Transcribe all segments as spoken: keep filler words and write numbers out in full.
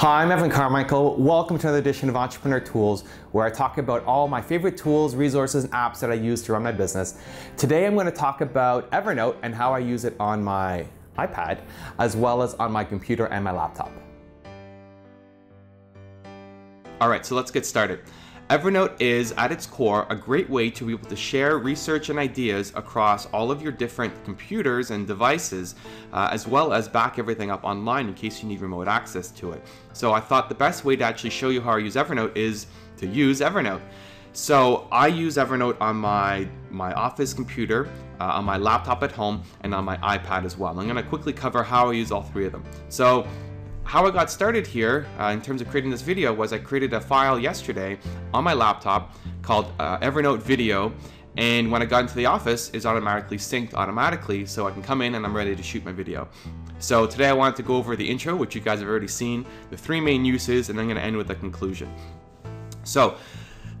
Hi, I'm Evan Carmichael. Welcome to another edition of Entrepreneur Tools, where I talk about all my favorite tools, resources, and apps that I use to run my business. Today I'm going to talk about Evernote and how I use it on my iPad, as well as on my computer and my laptop. All right, so let's get started. Evernote is, at its core, a great way to be able to share research and ideas across all of your different computers and devices, uh, as well as back everything up online in case you need remote access to it. So I thought the best way to actually show you how I use Evernote is to use Evernote. So I use Evernote on my, my office computer, uh, on my laptop at home, and on my iPad as well. I'm going to quickly cover how I use all three of them. So how I got started here uh, in terms of creating this video was I created a file yesterday on my laptop called uh, Evernote Video, and when I got into the office it's automatically synced automatically, so I can come in and I'm ready to shoot my video. So today I wanted to go over the intro, which you guys have already seen, the three main uses, and I'm going to end with a conclusion. So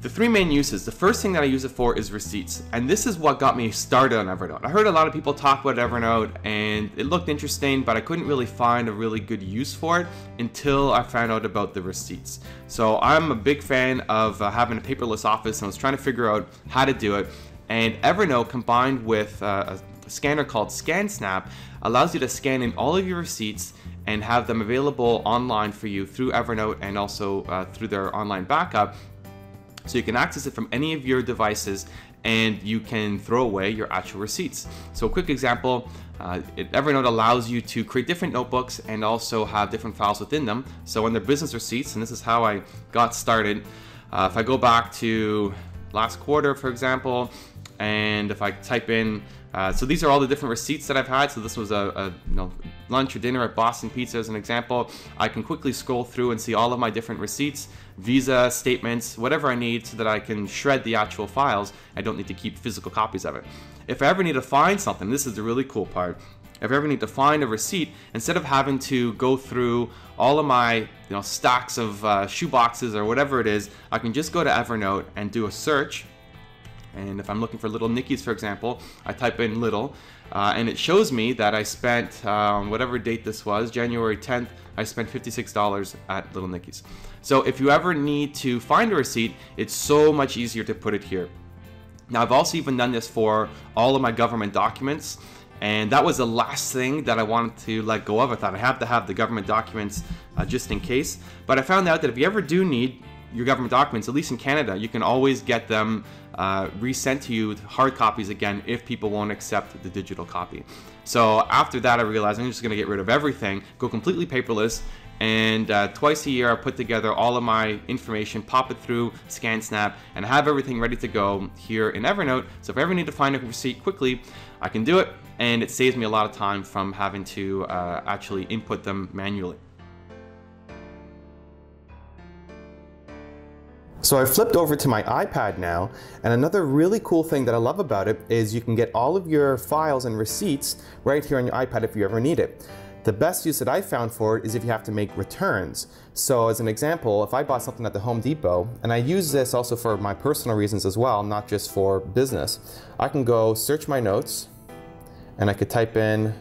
the three main uses. The first thing that I use it for is receipts, and this is what got me started on Evernote. I heard a lot of people talk about Evernote and it looked interesting, but I couldn't really find a really good use for it until I found out about the receipts. So I'm a big fan of uh, having a paperless office, and I was trying to figure out how to do it, and Evernote combined with uh, a scanner called ScanSnap allows you to scan in all of your receipts and have them available online for you through Evernote and also uh, through their online backup. So you can access it from any of your devices and you can throw away your actual receipts. So a quick example, uh, Evernote allows you to create different notebooks and also have different files within them. So in their business receipts, and this is how I got started, uh, if I go back to last quarter, for example, and if I type in, uh, so these are all the different receipts that I've had. So this was a, a you know, lunch or dinner at Boston Pizza as an example. I can quickly scroll through and see all of my different receipts, Visa statements, whatever I need, so that I can shred the actual files. I don't need to keep physical copies of it. If I ever need to find something, this is the really cool part. If I ever need to find a receipt, instead of having to go through all of my you know, stacks of uh, shoe boxes or whatever it is, I can just go to Evernote and do a search. And if I'm looking for Little Nicky's, for example, I type in Little, uh, and it shows me that I spent, um, whatever date this was, January tenth, I spent fifty-six dollars at Little Nicky's. So if you ever need to find a receipt, it's so much easier to put it here. Now, I've also even done this for all of my government documents, and that was the last thing that I wanted to let go of. I thought I have to have the government documents uh, just in case. But I found out that if you ever do need your government documents, at least in Canada, you can always get them uh, resent to you with hard copies again if people won't accept the digital copy. So after that I realized I'm just going to get rid of everything, go completely paperless, and uh, twice a year I put together all of my information, pop it through ScanSnap, and have everything ready to go here in Evernote. So if I ever need to find a receipt quickly, I can do it, and it saves me a lot of time from having to uh, actually input them manually. So I flipped over to my iPad now, and another really cool thing that I love about it is you can get all of your files and receipts right here on your iPad if you ever need it. The best use that I found for it is if you have to make returns. So as an example, if I bought something at the Home Depot, and I use this also for my personal reasons as well, not just for business, I can go search my notes, and I could type in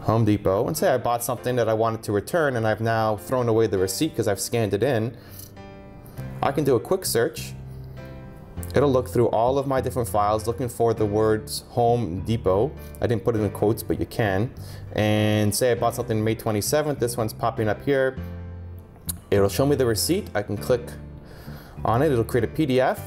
Home Depot, and say I bought something that I wanted to return, and I've now thrown away the receipt because I've scanned it in. I can do a quick search, it'll look through all of my different files looking for the words Home Depot. I didn't put it in quotes, but you can. And say I bought something May twenty-seventh, this one's popping up here. It'll show me the receipt, I can click on it, it'll create a P D F.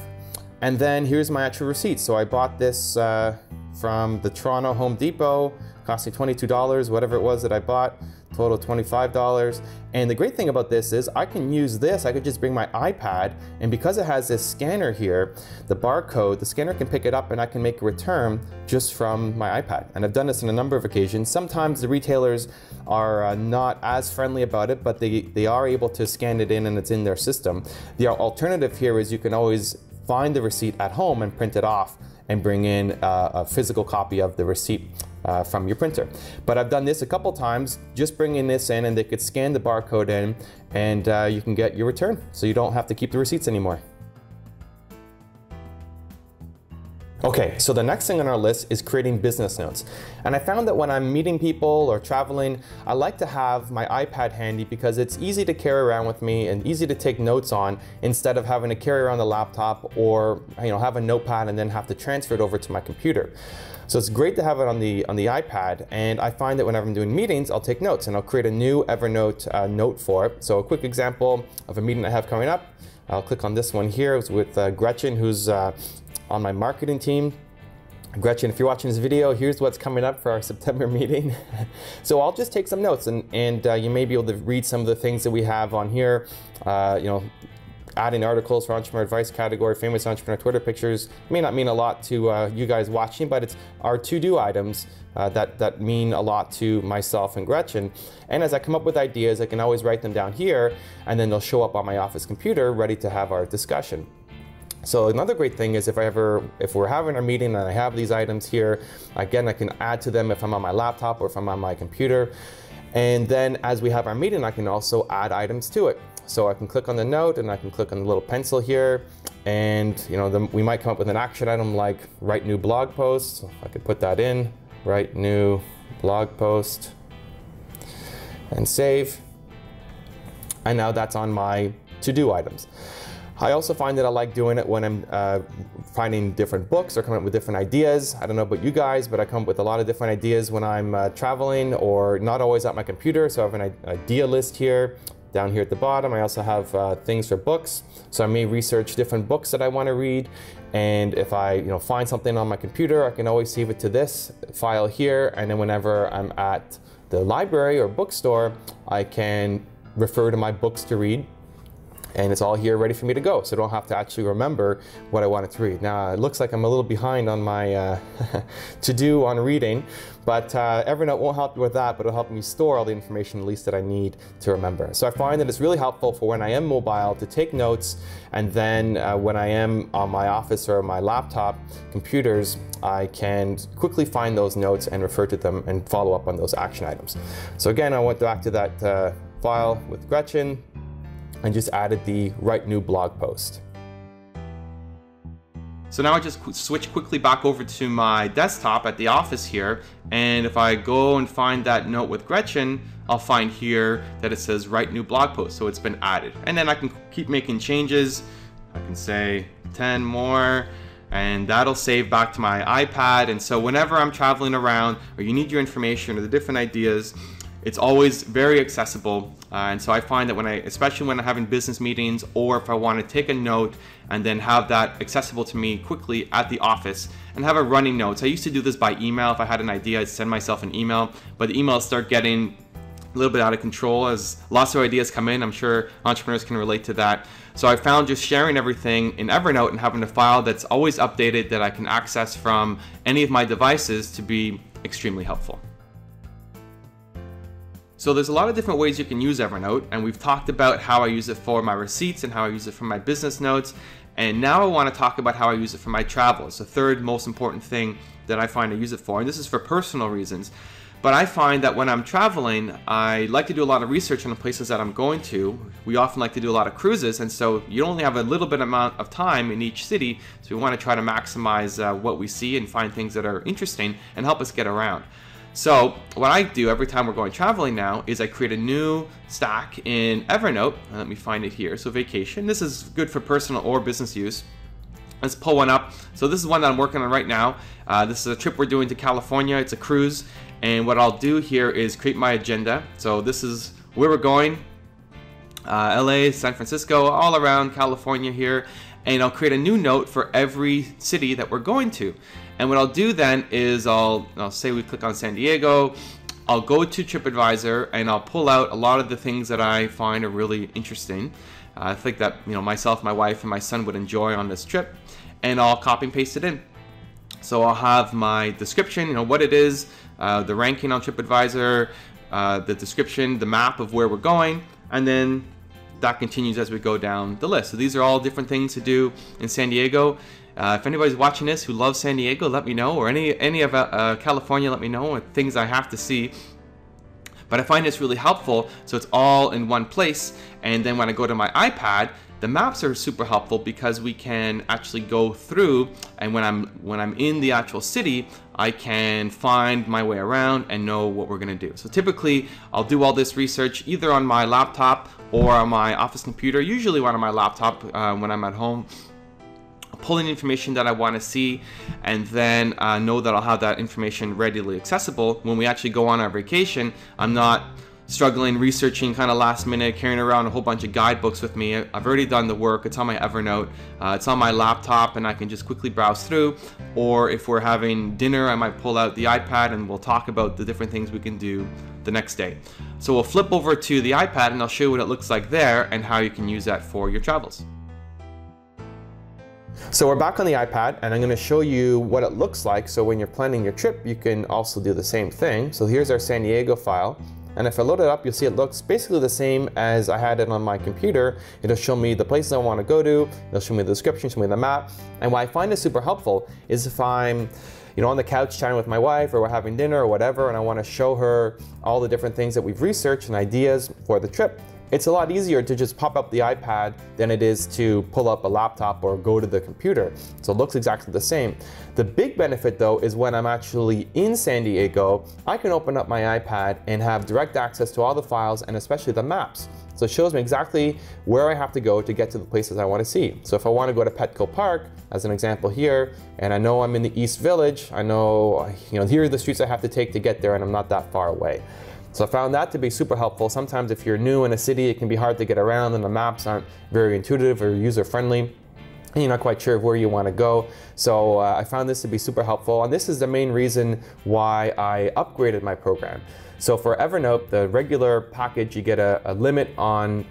And then here's my actual receipt. So I bought this uh, from the Toronto Home Depot, cost me twenty-two dollars, whatever it was that I bought. Total twenty-five dollars. And the great thing about this is I can use this, I could just bring my iPad, and because it has this scanner here, the barcode, the scanner can pick it up and I can make a return just from my iPad. And I've done this on a number of occasions. Sometimes the retailers are uh, not as friendly about it, but they, they are able to scan it in and it's in their system. The alternative here is you can always find the receipt at home and print it off and bring in uh, a physical copy of the receipt Uh, from your printer. But I've done this a couple times, just bringing this in, and they could scan the barcode in, and uh, you can get your return, so you don't have to keep the receipts anymore. Okay, so the next thing on our list is creating business notes. And I found that when I'm meeting people or traveling, I like to have my iPad handy because it's easy to carry around with me and easy to take notes on instead of having to carry around the laptop or, you know, have a notepad and then have to transfer it over to my computer. So it's great to have it on the, on the iPad, and I find that whenever I'm doing meetings, I'll take notes and I'll create a new Evernote uh, note for it. So a quick example of a meeting I have coming up, I'll click on this one here. It's with uh, Gretchen, who's uh, on my marketing team. Gretchen, if you're watching this video, here's what's coming up for our September meeting. So I'll just take some notes, and, and uh, you may be able to read some of the things that we have on here, uh, you know, adding articles for entrepreneur advice category, famous entrepreneur Twitter pictures. May not mean a lot to uh, you guys watching, but it's our to-do items uh, that, that mean a lot to myself and Gretchen. And as I come up with ideas, I can always write them down here, and then they'll show up on my office computer ready to have our discussion. So another great thing is if I ever, if we're having our meeting and I have these items here, again, I can add to them if I'm on my laptop or if I'm on my computer. And then as we have our meeting, I can also add items to it. So I can click on the note and I can click on the little pencil here, and you know, the, we might come up with an action item like write new blog post. So I could put that in, write new blog post, and save. And now that's on my to-do items. I also find that I like doing it when I'm uh, finding different books or coming up with different ideas. I don't know about you guys, but I come up with a lot of different ideas when I'm uh, traveling or not always at my computer. So I have an idea list here. Down here at the bottom, I also have uh, things for books. So I may research different books that I want to read. And if I you know, find something on my computer, I can always save it to this file here. And then whenever I'm at the library or bookstore, I can refer to my books to read. And it's all here ready for me to go, so I don't have to actually remember what I wanted to read. Now, it looks like I'm a little behind on my uh, to-do on reading, but uh, Evernote won't help you with that, but it'll help me store all the information at least that I need to remember. So I find that it's really helpful for when I am mobile to take notes, and then uh, when I am on my office or my laptop computers, I can quickly find those notes and refer to them and follow up on those action items. So again, I went back to that uh, file with Gretchen, and just added the write new blog post. So now I just switch quickly back over to my desktop at the office here, and if I go and find that note with Gretchen, I'll find here that it says write new blog post, so it's been added. And then I can keep making changes. I can say ten more, and that'll save back to my iPad. And so whenever I'm traveling around or you need your information or the different ideas, it's always very accessible. Uh, and so I find that when I, especially when I'm having business meetings or if I want to take a note and then have that accessible to me quickly at the office and have a running notes. I used to do this by email. If I had an idea, I'd send myself an email, but the emails start getting a little bit out of control as lots of ideas come in. I'm sure entrepreneurs can relate to that. So I found just sharing everything in Evernote and having a file that's always updated that I can access from any of my devices to be extremely helpful. So there's a lot of different ways you can use Evernote, and we've talked about how I use it for my receipts and how I use it for my business notes. And now I want to talk about how I use it for my travel. It's the third most important thing that I find I use it for, and this is for personal reasons. But I find that when I'm traveling, I like to do a lot of research on the places that I'm going to. We often like to do a lot of cruises, and so you only have a little bit amount of time in each city, so we want to try to maximize uh, what we see and find things that are interesting and help us get around. So what I do every time we're going traveling now is I create a new stack in Evernote. Let me find it here. So vacation, this is good for personal or business use. Let's pull one up. So this is one that I'm working on right now. Uh, this is a trip we're doing to California. It's a cruise. And what I'll do here is create my agenda. So this is where we're going, uh, L A, San Francisco, all around California here. And I'll create a new note for every city that we're going to. And what I'll do then is I'll, I'll say we click on San Diego, I'll go to TripAdvisor, and I'll pull out a lot of the things that I find are really interesting. Uh, I think that you know myself, my wife, and my son would enjoy on this trip, and I'll copy and paste it in. So I'll have my description, you know what it is, uh, the ranking on TripAdvisor, uh, the description, the map of where we're going, and then that continues as we go down the list. So these are all different things to do in San Diego. Uh, if anybody's watching this who loves San Diego, let me know, or any any of uh, California, let me know, or things I have to see. But I find this really helpful, so it's all in one place. And then when I go to my iPad, The maps are super helpful because we can actually go through, and when I'm when I'm in the actual city, I can find my way around and know what we're gonna do. So typically, I'll do all this research either on my laptop or on my office computer, usually on my laptop uh, when I'm at home, pulling information that I want to see, and then uh, know that I'll have that information readily accessible. When we actually go on our vacation, I'm not struggling, researching kind of last minute, carrying around a whole bunch of guidebooks with me. I've already done the work, it's on my Evernote, uh, it's on my laptop, and I can just quickly browse through. Or if we're having dinner, I might pull out the iPad and we'll talk about the different things we can do the next day. So we'll flip over to the iPad and I'll show you what it looks like there and how you can use that for your travels. So we're back on the iPad and I'm going to show you what it looks like so when you're planning your trip you can also do the same thing. So here's our San Diego file, and if I load it up you'll see it looks basically the same as I had it on my computer. It'll show me the places I want to go to, it'll show me the description, show me the map, and what I find is super helpful is if I'm you know, on the couch chatting with my wife or we're having dinner or whatever and I want to show her all the different things that we've researched and ideas for the trip. It's a lot easier to just pop up the iPad than it is to pull up a laptop or go to the computer. So it looks exactly the same. The big benefit though is when I'm actually in San Diego, I can open up my iPad and have direct access to all the files and especially the maps. So it shows me exactly where I have to go to get to the places I want to see. So if I want to go to Petco Park, as an example here, and I know I'm in the East Village, I know, you know, here are the streets I have to take to get there and I'm not that far away. So I found that to be super helpful. Sometimes if you're new in a city, it can be hard to get around and the maps aren't very intuitive or user-friendly, and you're not quite sure of where you want to go. So uh, I found this to be super helpful, and this is the main reason why I upgraded my program. So for Evernote, the regular package, you get a, a limit on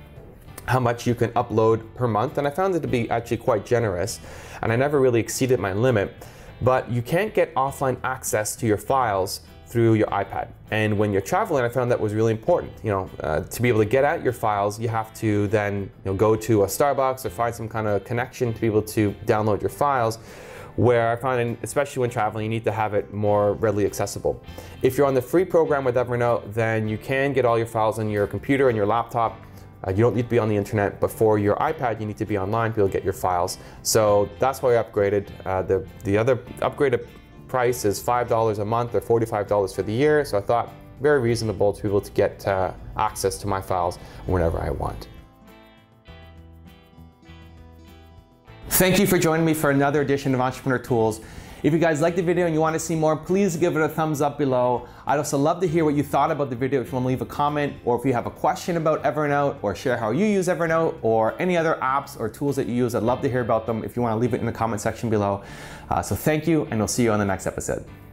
how much you can upload per month, and I found it to be actually quite generous, and I never really exceeded my limit. But you can't get offline access to your files through your iPad. And when you're traveling, I found that was really important. You know, uh, to be able to get at your files, you have to then you know, go to a Starbucks or find some kind of connection to be able to download your files. Where I find, especially when traveling, you need to have it more readily accessible. If you're on the free program with Evernote, then you can get all your files on your computer and your laptop. Uh, you don't need to be on the internet, but for your iPad, you need to be online to be able to get your files. So that's why I upgraded. Uh, the, the other upgraded price is five dollars a month or forty-five dollars for the year. So I thought very reasonable to be able to get uh, access to my files whenever I want. Thank you for joining me for another edition of Entrepreneur Tools. If you guys like the video and you want to see more, please give it a thumbs up below. I'd also love to hear what you thought about the video. If you want to leave a comment, or if you have a question about Evernote, or share how you use Evernote or any other apps or tools that you use, I'd love to hear about them. If you want to leave it in the comment section below. Uh, so thank you, and I'll see you on the next episode.